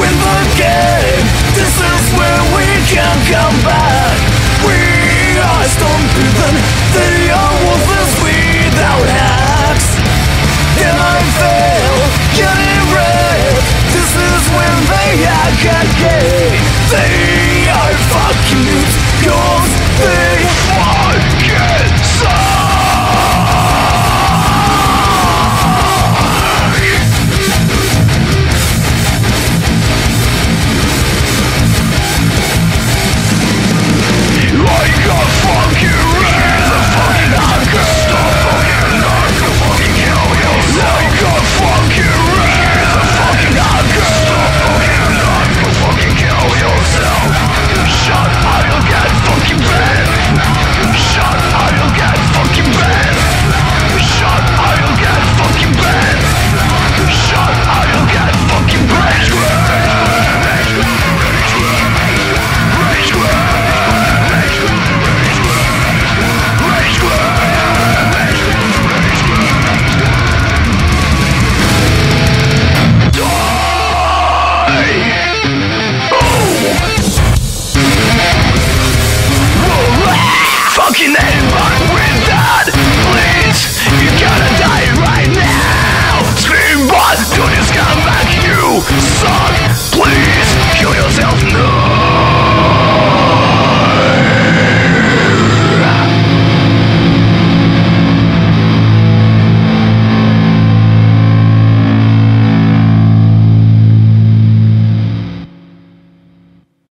win the game. This is where we can come back. We are stone-beaten. They are wolves without hacks. They might fail, get it right. This is when they hack again. They